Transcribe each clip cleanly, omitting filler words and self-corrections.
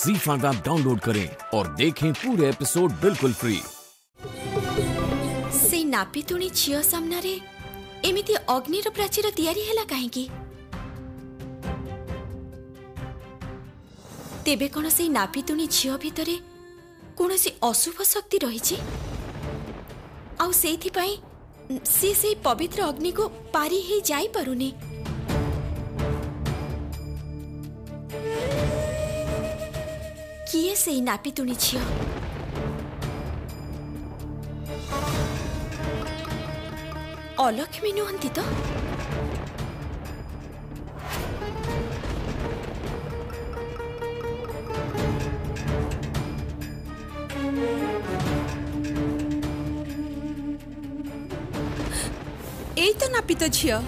Zee5 app download करें और देखें पूरे एपिसोड बिल्कुल फ्री। से नापितुणी झियो सामना रे एमिति अग्निर प्राचीर तयारी हैला काहेकी? तेबे कोन से नापितुणी झियो भितरे कोनोसी अशुभ शक्ति रहिछि? आउ सेथि पई से पवित्र अग्नि को पारी ही जाई परुनी। किए से नापितुणी झियो? अलक्ष्मी नुहंती तो? एई तो नापित झियो।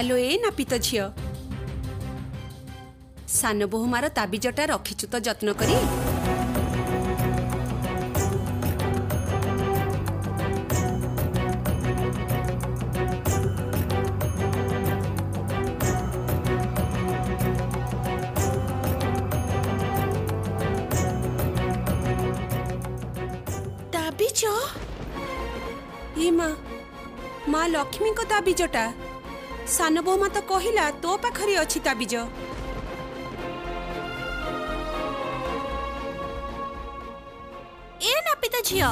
आलो ए नापित झियो, सान बहुमार ताबिजटा रखिचु तो जत्न करी। ताबिज ए माँ लक्ष्मी को ताबिजटा सान बोमा तो कहला तो पाखरे अछि ताबिज। ए नापित झियो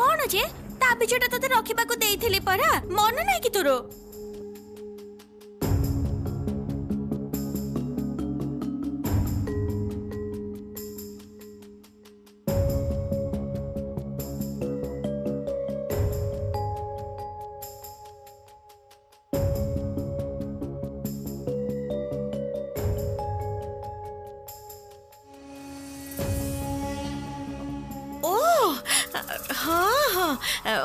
कोन जे ताबिजटा तते रखिबा को देइथिले परा मन नै कि तोरो? हाँ हाँ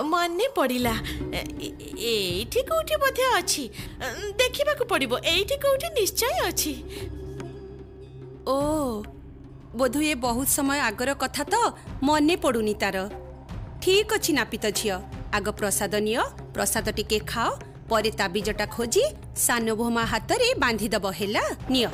मने पड़िला, एठी कोठी बोधे अछि, देखिबा को पड़िबो, एठी कोठी निश्चय अछि। ओ बोधु ये बहुत समय आगर कथा तो मने पडुनी तार। ठीक अछि नापित झियो, आग प्रसाद नियो, प्रसाद टिके खाओ, परे ताबिजटा खोजी सान बोमा हाथ रे बांधी दब हेला। नियो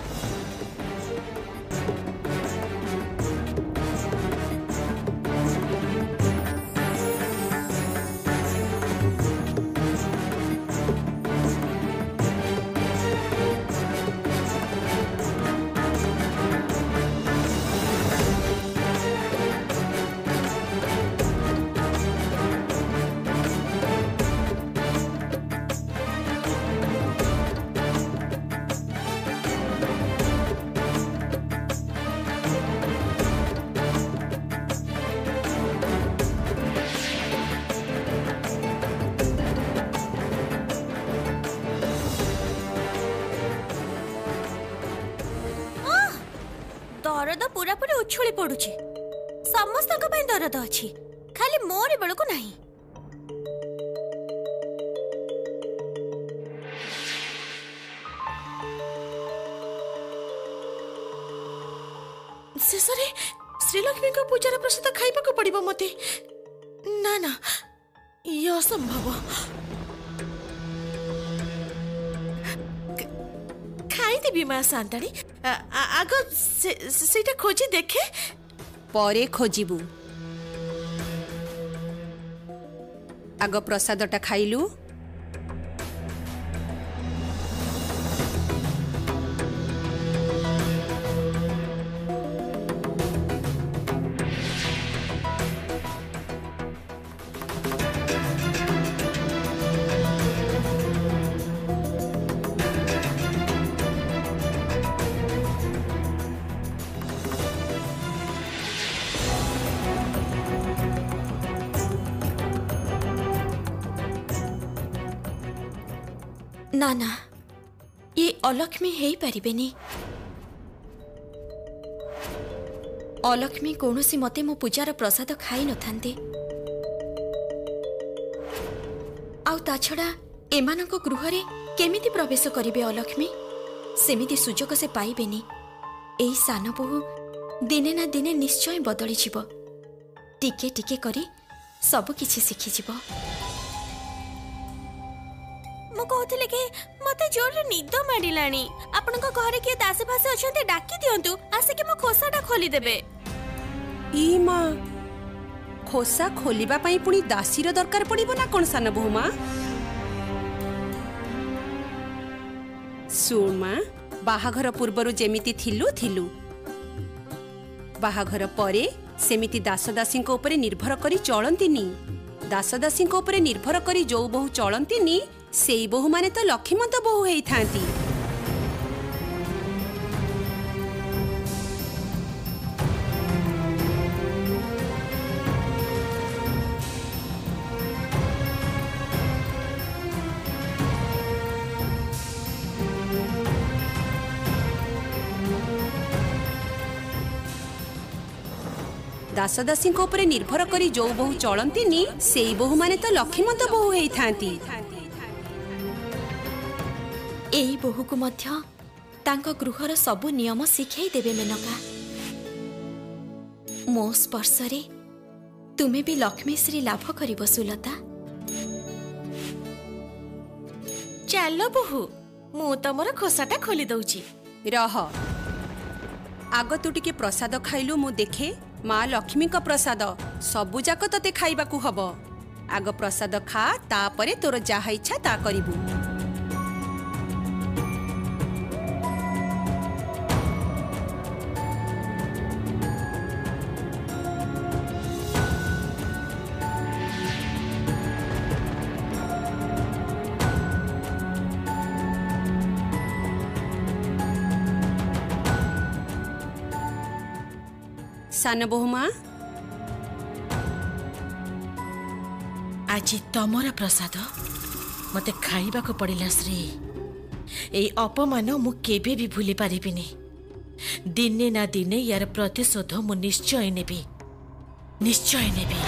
दरद पूरा पूरी उछुली पड़ुची, समस्त दरद अच्छी, खाली मोरी बेल को नहीं। शेषरे श्रीलक्ष्मी को पूजार प्रसाद खाइबा को पड़िबो मते। ना ना यो संभव खाई देबी मां सांताणी। आग सेटा खोजी देखे परे खोजिबू। आग प्रसादटा खाइलु। ना ना ये अलक्ष्मी है पारिबेनी। अलक्ष्मी कौन सी मते मो पूजार प्रसाद खाई न थांते। आउ ता छड़ा एमानंको गृहरे केमिति प्रवेश करिवे अलक्ष्मी, सेमिति सुजोग से पाइबेनी। एई सान बहु दिने ना दिने निश्चय बदली जीव। टिके टिके करी सब किछि सिखि जिवो। मु कहथिले कि मते जोर रे निद माडिलानी, आपनको घरे के दासी भासी अछन्ते डाकी दियंतु, आसे कि मो खोसाटा खोली देबे। ई मा खोसा खोलिबा पई पुनी दासी रो दरकार पड़िबो ना कोन सान बहुमा? सुमा बाहाघर पूर्वरु जेमिति थिलु थिलु, बाहाघर परे सेमिति दासदासी को ऊपर निर्भर करी चलंतीनी। दासदासी को ऊपर निर्भर करी जो बहु चलंतीनी सेई बहु माने तो लक्ष्मीमंत बहु हेई थांती। दासदासी को ऊपर निर्भर करी जो बहु चलंतीनी सेई बहु माने तो लक्ष्मीमंत बहु हेई थांती। एई बहु को मध्य तांको गृहर सबु नियम सिखई देबे। मेनका मो स्पर्श रे तुमे भी लक्ष्मी श्री लाभ करिवो। सुलता चलो बहु, मु तमरो खोसाटा खोली दउची। रह आग तू टिके प्रसाद खाइलु, मु देखे माँ लक्ष्मी का प्रसाद सबु जाक तते खाइबाकू हबो। आग प्रसाद खा, तापरे तोर जाहा इच्छा ता करिबु। सान बहुमा आज तमरा प्रसाद मते खाइबा को पड़िला। श्री ए अपमान मु केबे भी भूली पारिबिनी। दिने ना दिने यार प्रतिशोध मु निश्चय नेबी, निश्चय नेबी।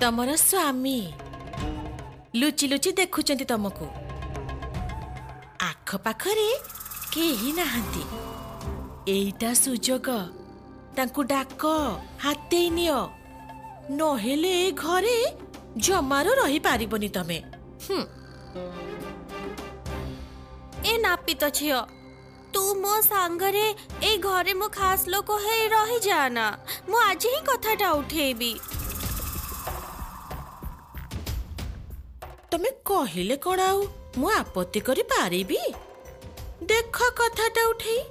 तमर स्वामी लुचि लुचि देखुचंती तमको, आख पाखरे केही नाहंती। एटा सुजोग तांकु डाक, हाते नियो, नहेले घरे जमारो रही पारिबोनी तमे। ए नापित छियो, तू मो सांगरे ए घरे मो खास लोक हे रही जाना। मो आज ही कथाटा उठेबी। तमे कहले कण आउ मु आपत्ति करि पारिबी? देख कथाटा उठे।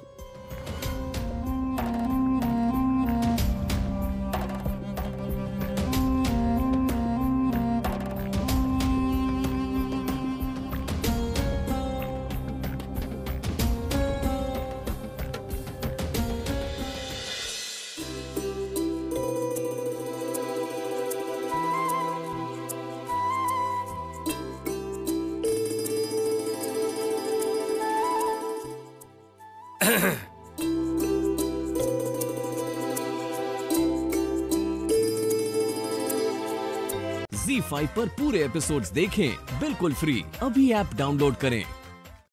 Z5 पर पूरे एपिसोड्स देखें बिल्कुल फ्री। अभी ऐप डाउनलोड करें।